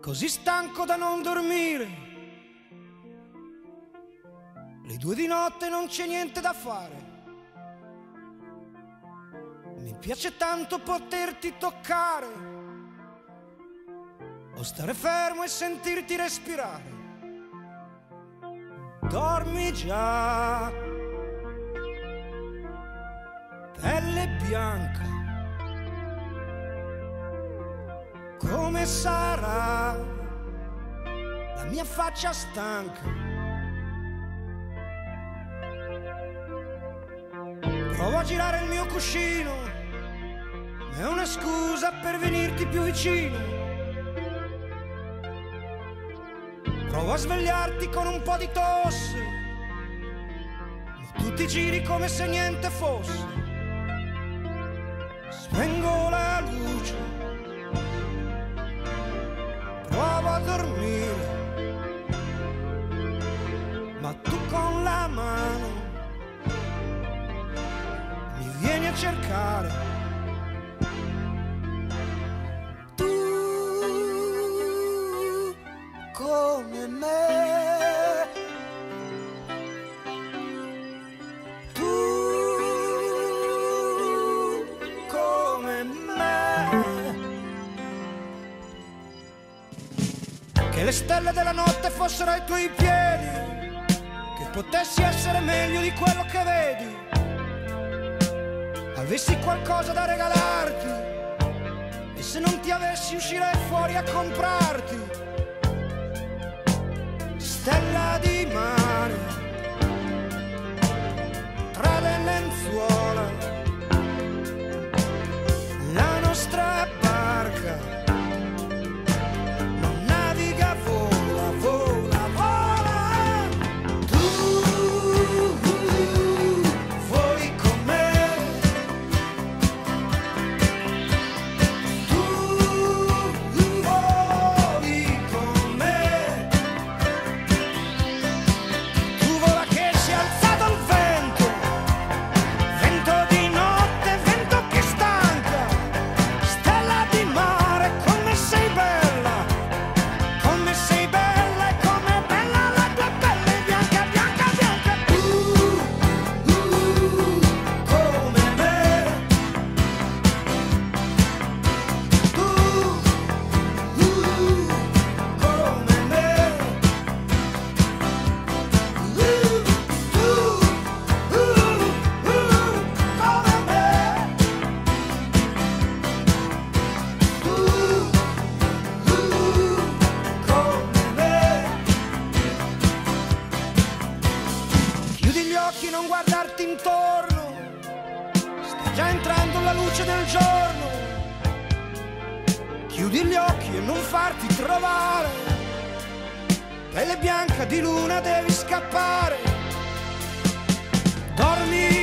così stanco da non dormire. Le 2 di notte non c'è niente da fare. Mi piace tanto poterti toccare o stare fermo e sentirti respirare. Dormi già, pelle bianca, come sarà la mia faccia stanca? Provo a girare il mio cuscino, è una scusa per venirti più vicino. Provo a svegliarti con un po' di tosse, ma tu ti giri come se niente fosse. Spengo la luce, provo a dormire, ma tu con la mano mi vieni a cercare. Tu come me, che le stelle della notte fossero ai tuoi piedi, che potessi essere meglio di quello che vedi, avessi qualcosa da regalarti e se non ti avessi uscirei fuori a comprarti. Stella di mare tra le lenzuola, la nostra barca del giorno. Chiudi gli occhi e non farti trovare, pelle bianca di luna devi scappare. Dormi.